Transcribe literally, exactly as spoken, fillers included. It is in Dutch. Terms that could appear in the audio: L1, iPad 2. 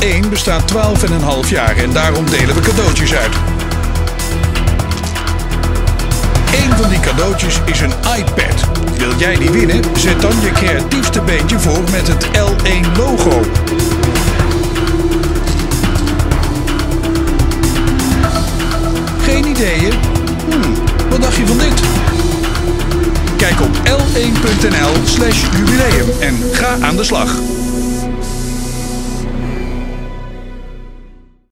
één bestaat twaalf komma vijf jaar en daarom delen we cadeautjes uit. Eén van die cadeautjes is een iPad. Wil jij die winnen? Zet dan je creatiefste beentje voor met het L één logo. Geen ideeën? Hmm, wat dacht je van dit? Kijk op l een punt n l slash jubileum en ga aan de slag.